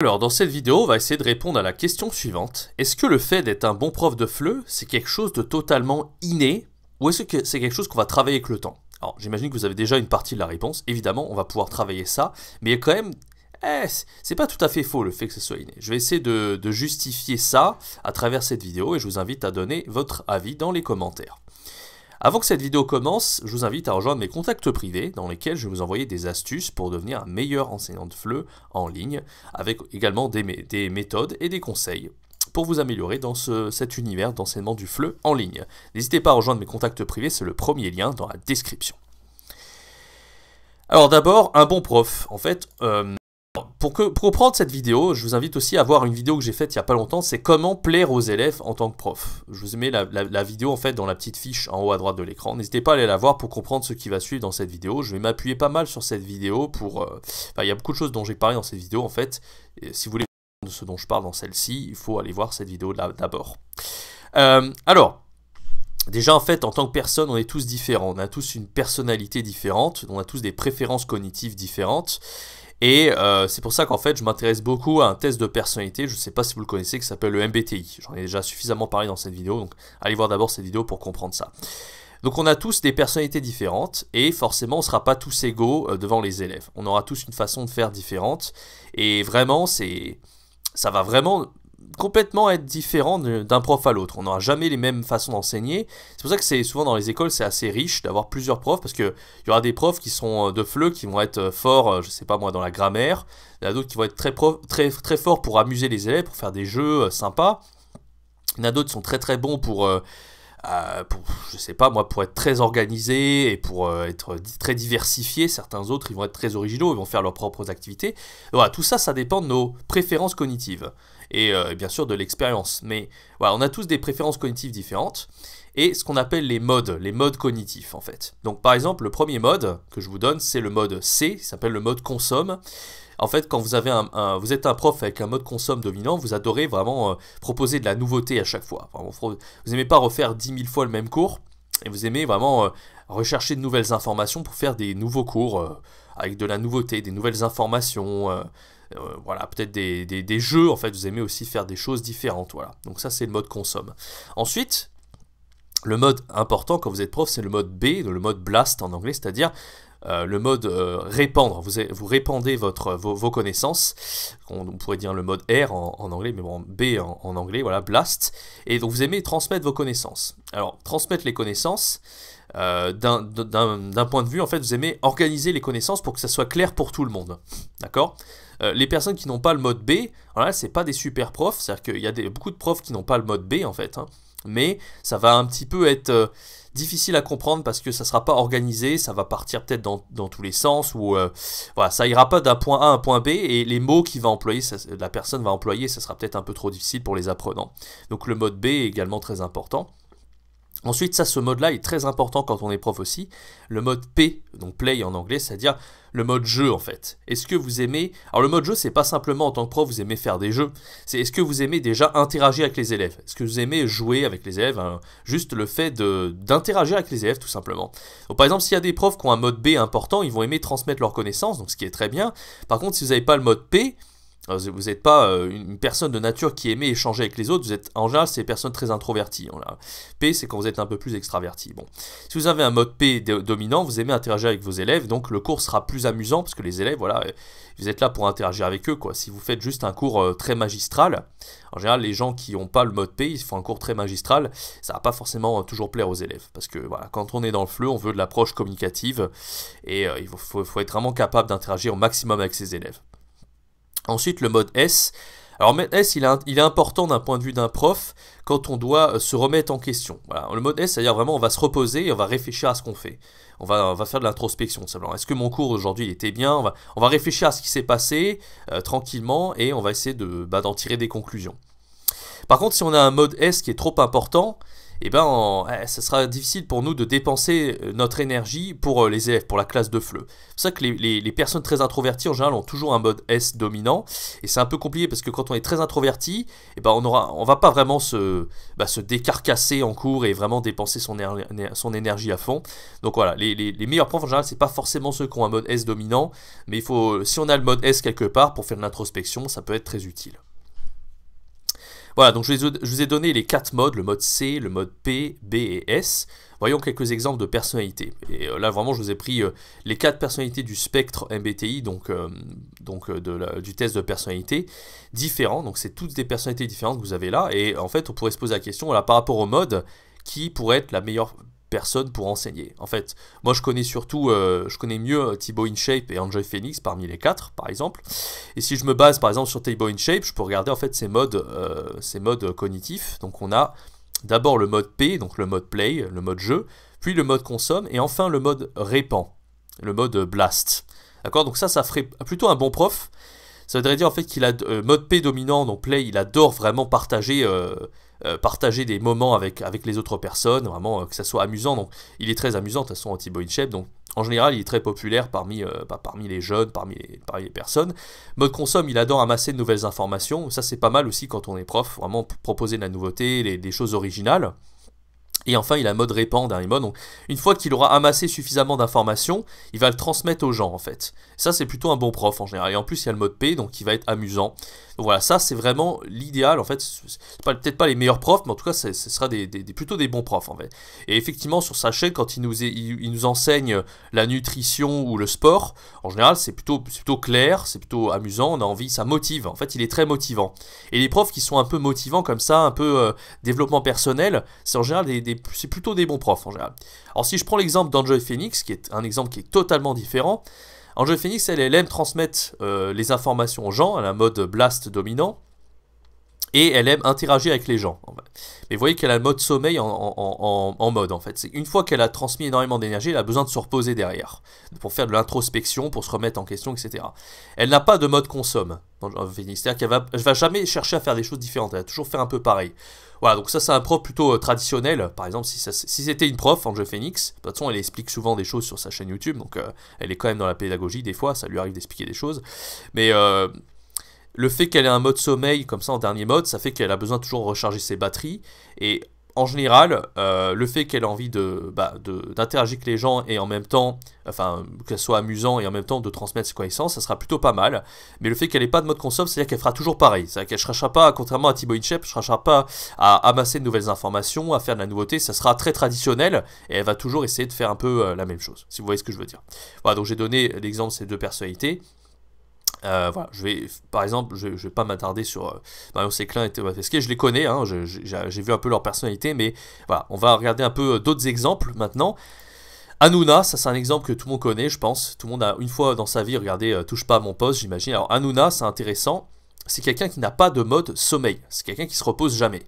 Alors dans cette vidéo, on va essayer de répondre à la question suivante. Est-ce que le fait d'être un bon prof de FLE, c'est quelque chose de totalement inné ou est-ce que c'est quelque chose qu'on va travailler avec le temps? Alors j'imagine que vous avez déjà une partie de la réponse, évidemment on va pouvoir travailler ça, mais il y a quand même... c'est pas tout à fait faux le fait que ce soit inné. Je vais essayer de justifier ça à travers cette vidéo et je vous invite à donner votre avis dans les commentaires. Avant que cette vidéo commence, je vous invite à rejoindre mes contacts privés dans lesquels je vais vous envoyer des astuces pour devenir un meilleur enseignant de FLE en ligne, avec également des méthodes et des conseils pour vous améliorer dans cet univers d'enseignement du FLE en ligne. N'hésitez pas à rejoindre mes contacts privés, c'est le premier lien dans la description. Alors d'abord, un bon prof. En fait, pour comprendre cette vidéo, je vous invite aussi à voir une vidéo que j'ai faite il n'y a pas longtemps, c'est comment plaire aux élèves en tant que prof. Je vous mets la vidéo en fait dans la petite fiche en haut à droite de l'écran. N'hésitez pas à aller la voir pour comprendre ce qui va suivre dans cette vidéo. Je vais m'appuyer pas mal sur cette vidéo pour... il y a beaucoup de choses dont j'ai parlé dans cette vidéo en fait. Et si vous voulez comprendre de ce dont je parle dans celle-ci, il faut aller voir cette vidéo là d'abord. Alors... Déjà, en fait, en tant que personne, on est tous différents. On a tous une personnalité différente. On a tous des préférences cognitives différentes. Et c'est pour ça qu'en fait, je m'intéresse beaucoup à un test de personnalité. Je ne sais pas si vous le connaissez, qui s'appelle le MBTI. J'en ai déjà suffisamment parlé dans cette vidéo. Donc, allez voir d'abord cette vidéo pour comprendre ça. Donc, on a tous des personnalités différentes. Et forcément, on ne sera pas tous égaux devant les élèves. On aura tous une façon de faire différente. Et vraiment, ça va vraiment... complètement être différent d'un prof à l'autre. On n'aura jamais les mêmes façons d'enseigner. C'est pour ça que c'est souvent dans les écoles, c'est assez riche d'avoir plusieurs profs parce qu'il y aura des profs qui sont de FLE, qui vont être forts, je sais pas moi, dans la grammaire. Il y en a d'autres qui vont être très forts pour amuser les élèves, pour faire des jeux sympas. Il y en a d'autres qui sont très bons pour je sais pas moi, pour être très organisés et pour être très diversifiés. Certains autres, ils vont être très originaux, ils vont faire leurs propres activités. Et voilà, tout ça, ça dépend de nos préférences cognitives. Et bien sûr de l'expérience, mais voilà, on a tous des préférences cognitives différentes et ce qu'on appelle les modes cognitifs en fait. Donc par exemple, le premier mode que je vous donne, c'est le mode C, qui s'appelle le mode consomme. En fait, quand vous avez vous êtes un prof avec un mode consomme dominant, vous adorez vraiment proposer de la nouveauté à chaque fois. Enfin, vous n'aimez pas refaire 10 000 fois le même cours et vous aimez vraiment rechercher de nouvelles informations pour faire des nouveaux cours avec de la nouveauté, des nouvelles informations. Voilà, peut-être des jeux en fait, vous aimez aussi faire des choses différentes, voilà. Donc ça c'est le mode consomme. Ensuite, le mode important quand vous êtes prof, c'est le mode B, le mode blast en anglais, c'est-à-dire le mode répandre, vous répandez vos connaissances, on pourrait dire le mode R en anglais, mais bon, B en anglais, voilà, blast, et donc vous aimez transmettre vos connaissances. Alors, transmettre les connaissances, d'un point de vue, en fait, vous aimez organiser les connaissances pour que ça soit clair pour tout le monde, d'accord? Les personnes qui n'ont pas le mode B, voilà, c'est pas des super profs, c'est-à-dire qu'il y a beaucoup de profs qui n'ont pas le mode B, en fait, hein, mais ça va un petit peu être... difficile à comprendre parce que ça sera pas organisé, ça va partir peut-être dans tous les sens ou voilà, ça ira pas d'un point A à un point B et les mots qu'il va employer, la personne va employer, ça sera peut-être un peu trop difficile pour les apprenants. Donc le mode B est également très important. Ensuite, ça, ce mode-là est très important quand on est prof aussi. Le mode P, donc play en anglais, c'est-à-dire le mode jeu en fait. Est-ce que vous aimez... Alors le mode jeu, c'est pas simplement en tant que prof, vous aimez faire des jeux. C'est est-ce que vous aimez déjà interagir avec les élèves? Est-ce que vous aimez jouer avec les élèves, hein? Juste le fait d'interagir avec les élèves tout simplement. Donc, par exemple, s'il y a des profs qui ont un mode B important, ils vont aimer transmettre leurs connaissances, donc ce qui est très bien. Par contre, si vous n'avez pas le mode P... vous n'êtes pas une personne de nature qui aimait échanger avec les autres, vous êtes en général, c'est des personnes très introverties. P, c'est quand vous êtes un peu plus extraverti. Bon. Si vous avez un mode P dominant, vous aimez interagir avec vos élèves, donc le cours sera plus amusant parce que les élèves, voilà, vous êtes là pour interagir avec eux, quoi. Si vous faites juste un cours très magistral, en général, les gens qui n'ont pas le mode P, ils font un cours très magistral, ça va pas forcément toujours plaire aux élèves parce que voilà, quand on est dans le FLE, on veut de l'approche communicative et il faut être vraiment capable d'interagir au maximum avec ses élèves. Ensuite, le mode S. Alors, le mode S, il est important d'un point de vue d'un prof quand on doit se remettre en question. Voilà. Le mode S, c'est-à-dire vraiment, on va se reposer et on va réfléchir à ce qu'on fait. On va faire de l'introspection, simplement. Est-ce que mon cours aujourd'hui était bien? On va réfléchir à ce qui s'est passé tranquillement et on va essayer d'en tirer des conclusions. Par contre, si on a un mode S qui est trop important, eh ben, ce sera difficile pour nous de dépenser notre énergie pour les élèves, pour la classe de FLE. C'est pour ça que les personnes très introverties en général ont toujours un mode S dominant, et c'est un peu compliqué parce que quand on est très introverti, eh ben, on va pas vraiment se décarcasser en cours et vraiment dépenser son énergie à fond. Donc voilà, les meilleurs profs en général, c'est pas forcément ceux qui ont un mode S dominant, mais si on a le mode S quelque part pour faire de l'introspection, ça peut être très utile. Voilà, donc je vous ai donné les 4 modes, le mode C, le mode P, B et S. Voyons quelques exemples de personnalités. Et là, vraiment, je vous ai pris les 4 personnalités du spectre MBTI, du test de personnalité, différents. Donc, c'est toutes des personnalités différentes que vous avez là. Et en fait, on pourrait se poser la question, là, par rapport au mode, qui pourrait être la meilleure personne pour enseigner. En fait, moi je connais surtout, mieux Thibault InShape et AngelFenix parmi les 4 par exemple. Et si je me base par exemple sur Thibault InShape, je peux regarder en fait ces modes cognitifs. Donc on a d'abord le mode P, donc le mode play, le mode jeu, puis le mode consomme et enfin le mode répand, le mode blast. D'accord, donc ça ferait plutôt un bon prof. Ça voudrait dire en fait qu'il a mode P dominant, donc play, il adore vraiment partager des moments avec les autres personnes, vraiment que ça soit amusant. Donc il est très amusant de toute façon, Thibault InShape, donc en général il est très populaire parmi les jeunes, parmi les personnes. Mode consomme, il adore amasser de nouvelles informations, ça c'est pas mal aussi quand on est prof, vraiment proposer de la nouveauté, des choses originales. Et enfin il a mode répand, dernier mode, donc une fois qu'il aura amassé suffisamment d'informations, il va le transmettre aux gens en fait. Ça c'est plutôt un bon prof en général, et en plus il y a le mode P, donc qui va être amusant. Donc voilà, ça c'est vraiment l'idéal en fait, c'est peut-être pas les meilleurs profs, mais en tout cas ce sera plutôt des bons profs en fait. Et effectivement sur sa chaîne, quand il nous enseigne la nutrition ou le sport, en général c'est plutôt clair, c'est plutôt amusant, on a envie, ça motive, en fait il est très motivant. Et les profs qui sont un peu motivants comme ça, un peu développement personnel, c'est en général c'est plutôt des bons profs en général. Alors si je prends l'exemple d'AngelFenix, qui est un exemple qui est totalement différent, AngelFenix, elle aime transmettre les informations aux gens, elle a un mode blast dominant, et elle aime interagir avec les gens. Mais vous voyez qu'elle a le mode sommeil en mode en fait. Une fois qu'elle a transmis énormément d'énergie, elle a besoin de se reposer derrière, pour faire de l'introspection, pour se remettre en question, etc. Elle n'a pas de mode consomme, c'est-à-dire qu'elle va jamais chercher à faire des choses différentes, elle va toujours faire un peu pareil. Voilà, donc ça c'est un prof plutôt traditionnel. Par exemple, si c'était une prof, AngelFenix, de toute façon elle explique souvent des choses sur sa chaîne YouTube, donc elle est quand même dans la pédagogie des fois, ça lui arrive d'expliquer des choses, mais le fait qu'elle ait un mode sommeil comme ça en dernier mode, ça fait qu'elle a besoin de toujours recharger ses batteries, et en général, le fait qu'elle ait envie d'interagir avec les gens et en même temps, enfin, que ce soit amusant et en même temps de transmettre ses connaissances, ça sera plutôt pas mal. Mais le fait qu'elle n'ait pas de mode consomme, c'est-à-dire qu'elle fera toujours pareil. C'est-à-dire qu'elle ne cherchera pas, contrairement à Thibault InShape, elle ne cherchera pas à amasser de nouvelles informations, à faire de la nouveauté. Ça sera très traditionnel et elle va toujours essayer de faire un peu la même chose, si vous voyez ce que je veux dire. Voilà, donc j'ai donné l'exemple de ces 2 personnalités. Voilà, je vais pas m'attarder sur Marion Seclin et Tébat Esquet, je les connais, hein, j'ai vu un peu leur personnalité, mais voilà, on va regarder un peu d'autres exemples maintenant. Hanouna, ça c'est un exemple que tout le monde connaît, je pense, tout le monde a une fois dans sa vie regardé touche pas à mon poste, j'imagine. Alors Hanouna, c'est intéressant, c'est quelqu'un qui n'a pas de mode sommeil, c'est quelqu'un qui se repose jamais.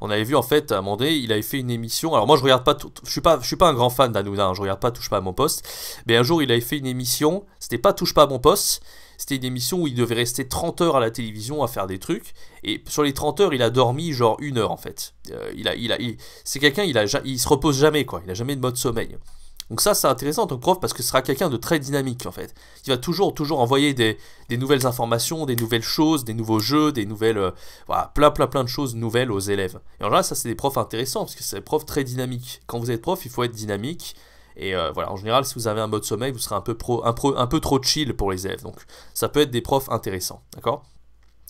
On avait vu en fait, à un moment donné, il avait fait une émission. Alors moi je regarde pas, je suis pas un grand fan d'Hanouna, hein, je regarde pas Touche pas à mon poste. Mais un jour il avait fait une émission, c'était pas Touche pas à mon poste, c'était une émission où il devait rester 30 heures à la télévision à faire des trucs. Et sur les 30 heures, il a dormi genre 1 heure en fait. C'est quelqu'un, il se repose jamais quoi, il a jamais de mode sommeil. Donc ça c'est intéressant en tant que prof parce que ce sera quelqu'un de très dynamique en fait. Il va toujours envoyer des nouvelles informations, des nouvelles choses, des nouveaux jeux, des nouvelles... voilà, plein de choses nouvelles aux élèves. Et en général ça c'est des profs intéressants parce que c'est des profs très dynamiques. Quand vous êtes prof, il faut être dynamique. Et voilà, en général si vous avez un mode sommeil, vous serez un peu trop chill pour les élèves. Donc ça peut être des profs intéressants, d'accord ?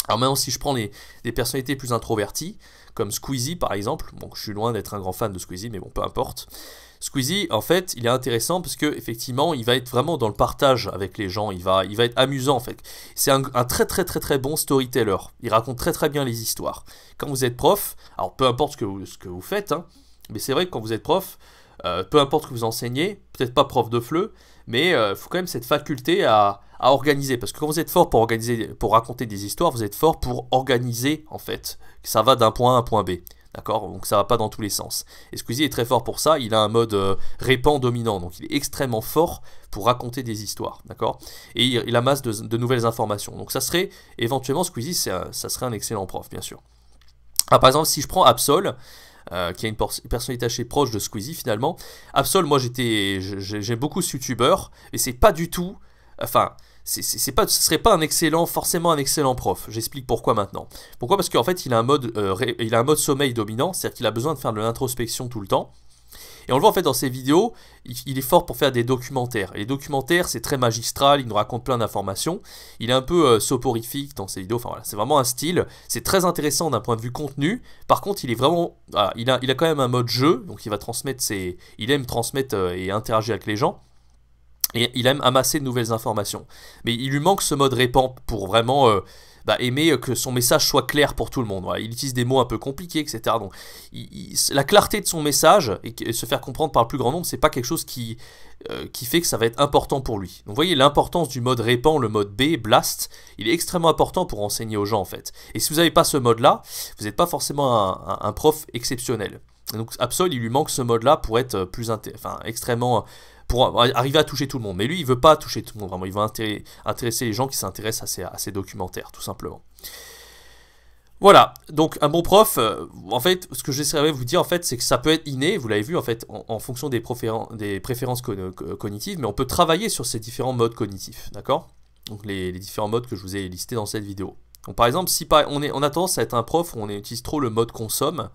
Alors maintenant si je prends des personnalités plus introverties, comme Squeezie par exemple, bon je suis loin d'être un grand fan de Squeezie mais bon peu importe. Squeezie, en fait, il est intéressant parce que effectivement, il va être vraiment dans le partage avec les gens. Il va être amusant en fait. C'est un très bon storyteller. Il raconte très bien les histoires. Quand vous êtes prof, alors peu importe ce que vous faites, hein, mais c'est vrai que quand vous êtes prof, peu importe ce que vous enseignez, peut-être pas prof de FLE, mais il faut quand même cette faculté à organiser. Parce que quand vous êtes fort pour raconter des histoires, vous êtes fort pour organiser en fait. Ça va d'un point A à un point B. D'accord, donc ça va pas dans tous les sens. Et Squeezie est très fort pour ça, il a un mode répand dominant, donc il est extrêmement fort pour raconter des histoires, d'accord. Et il amasse de nouvelles informations. Donc ça serait, éventuellement Squeezie, ça serait un excellent prof, bien sûr. Ah, par exemple, si je prends Absol, qui a une personnalité assez proche de Squeezie finalement. Absol, moi j'aime beaucoup ce youtubeur, et c'est pas du tout, enfin ce serait pas un excellent, forcément un excellent prof. J'explique pourquoi maintenant. Pourquoi? Parce qu'en fait il a un mode, sommeil dominant, c'est-à-dire qu'il a besoin de faire de l'introspection tout le temps. Et on le voit en fait dans ses vidéos, il est fort pour faire des documentaires. Et les documentaires, c'est très magistral, il nous raconte plein d'informations. Il est un peu soporifique dans ses vidéos, enfin voilà, c'est vraiment un style. C'est très intéressant d'un point de vue contenu. Par contre, il est vraiment, voilà, il a quand même un mode jeu, donc il va transmettre ses, il aime transmettre et interagir avec les gens. Et il aime amasser de nouvelles informations. Mais il lui manque ce mode répand pour vraiment... aimer que son message soit clair pour tout le monde. Voilà. Il utilise des mots un peu compliqués, etc. Donc, la clarté de son message et se faire comprendre par le plus grand nombre, c'est pas quelque chose qui fait que ça va être important pour lui. Donc, vous voyez l'importance du mode répand, le mode B, blast, il est extrêmement important pour enseigner aux gens en fait. Et si vous n'avez pas ce mode-là, vous n'êtes pas forcément un prof exceptionnel. Et donc, Absol, il lui manque ce mode-là pour être plus extrêmement... pour arriver à toucher tout le monde. Mais lui, il veut pas toucher tout le monde, vraiment. Il veut intéresser les gens qui s'intéressent à ces documentaires, tout simplement. Voilà, donc un bon prof, en fait, ce que j'essaierai de vous dire, en fait, c'est que ça peut être inné, vous l'avez vu, en fait, en fonction des préférences cognitives, mais on peut travailler sur ces différents modes cognitifs, d'accord? Donc les différents modes que je vous ai listés dans cette vidéo. Donc par exemple, si on a tendance à être un prof où on utilise trop le mode consomme,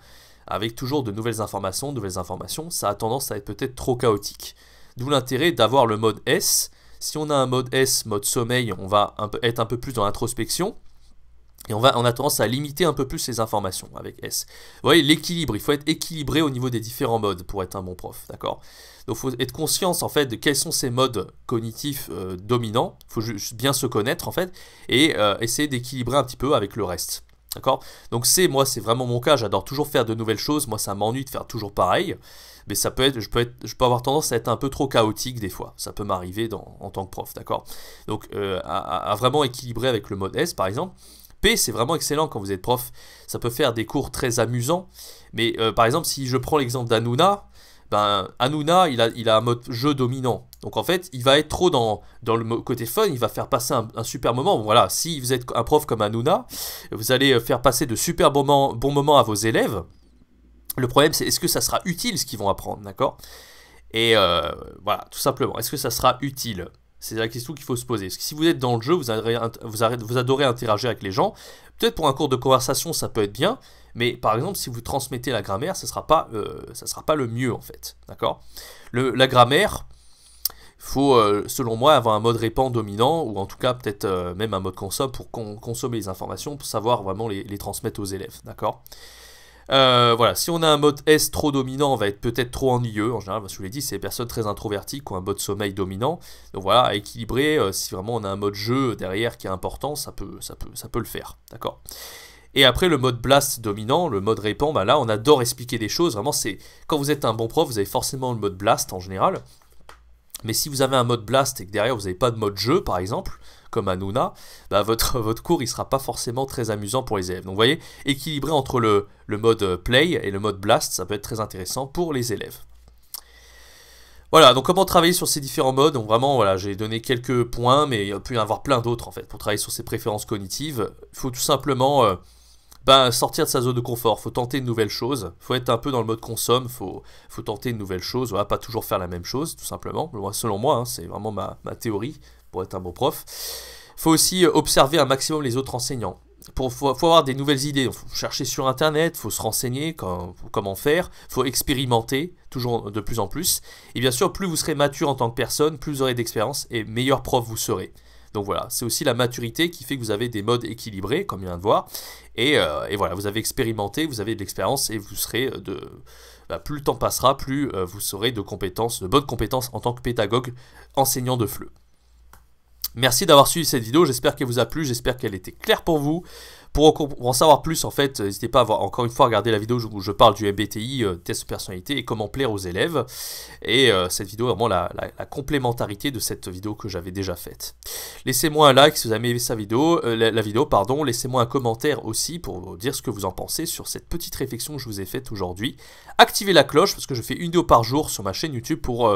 avec toujours de nouvelles informations, ça a tendance à être peut-être trop chaotique. D'où l'intérêt d'avoir le mode S. Si on a un mode S, mode sommeil, on va être un peu plus dans l'introspection. Et on a tendance à limiter un peu plus les informations avec S. Vous voyez, l'équilibre, il faut être équilibré au niveau des différents modes pour être un bon prof, d'accord? Donc il faut être conscient en fait de quels sont ces modes cognitifs dominants. Il faut juste bien se connaître en fait et essayer d'équilibrer un petit peu avec le reste. D'accord? Donc moi c'est vraiment mon cas, j'adore toujours faire de nouvelles choses, moi ça m'ennuie de faire toujours pareil, mais ça peut être, je peux avoir tendance à être un peu trop chaotique des fois, ça peut m'arriver en tant que prof, d'accord? Donc à vraiment équilibrer avec le mode S par exemple. P, c'est vraiment excellent quand vous êtes prof, ça peut faire des cours très amusants, mais par exemple si je prends l'exemple d'Hanouna, ben, Hanouna, il a un mode jeu dominant. Donc en fait, il va être trop dans le côté fun, il va faire passer un super moment. Bon, voilà, si vous êtes un prof comme Hanouna, vous allez faire passer de super bons moments à vos élèves. Le problème, c'est est-ce que ça sera utile ce qu'ils vont apprendre, d'accord? Et voilà, tout simplement, est-ce que ça sera utile? C'est la question qu'il faut se poser. Parce que si vous êtes dans le jeu, vous adorez interagir avec les gens. Peut-être pour un cours de conversation, ça peut être bien. Mais par exemple, si vous transmettez la grammaire, ça ne sera pas le mieux en fait. D'accord? La grammaire, il faut selon moi avoir un mode répand dominant. Ou en tout cas, peut-être même un mode consomme pour consommer les informations. Pour savoir vraiment les transmettre aux élèves. D'accord? Voilà, si on a un mode S trop dominant, on va être peut-être trop ennuyeux. En général, je vous l'ai dit, c'est des personnes très introverties qui ont un mode sommeil dominant. Donc voilà, à équilibrer, si vraiment on a un mode jeu derrière qui est important, ça peut le faire. D'accord. Et après, le mode blast dominant, le mode répand, bah là, on adore expliquer des choses. Vraiment, c'est quand vous êtes un bon prof, vous avez forcément le mode blast en général. Mais si vous avez un mode blast et que derrière, vous n'avez pas de mode jeu, par exemple... comme Hanouna, bah votre cours il sera pas forcément très amusant pour les élèves. Donc vous voyez, équilibrer entre le mode play et le mode blast, ça peut être très intéressant pour les élèves. Voilà, donc comment travailler sur ces différents modes. Donc vraiment, voilà, j'ai donné quelques points, mais il peut y en avoir plein d'autres en fait. Pour travailler sur ses préférences cognitives, il faut tout simplement sortir de sa zone de confort, il faut tenter de nouvelles choses, il faut être un peu dans le mode consomme, il faut tenter de nouvelles choses, voilà, pas toujours faire la même chose tout simplement, selon moi, hein, c'est vraiment ma théorie. Pour être un bon prof, il faut aussi observer un maximum les autres enseignants. Il faut avoir des nouvelles idées, il faut chercher sur internet, il faut se renseigner comment faire, il faut expérimenter toujours de plus en plus. Et bien sûr, plus vous serez mature en tant que personne, plus vous aurez d'expérience et meilleur prof vous serez. Donc voilà, c'est aussi la maturité qui fait que vous avez des modes équilibrés, comme il vient de voir. Et voilà, vous avez expérimenté, vous avez de l'expérience et vous serez plus le temps passera, plus vous serez de bonnes compétences en tant que pédagogue enseignant de FLE. Merci d'avoir suivi cette vidéo, j'espère qu'elle vous a plu, j'espère qu'elle était claire pour vous. Pour en savoir plus, en fait, n'hésitez pas à encore une fois à regarder la vidéo où je parle du MBTI, test de personnalité et comment plaire aux élèves. Et cette vidéo est vraiment la complémentarité de cette vidéo que j'avais déjà faite. Laissez-moi un like si vous avez aimé la vidéo, laissez-moi un commentaire aussi pour dire ce que vous en pensez sur cette petite réflexion que je vous ai faite aujourd'hui. Activez la cloche parce que je fais une vidéo par jour sur ma chaîne YouTube pour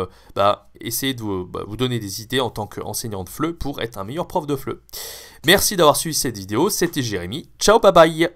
essayer de vous donner des idées en tant qu'enseignant de FLE pour être un meilleur prof de FLE. Merci d'avoir suivi cette vidéo, c'était Jérémy. Ciao, bye bye.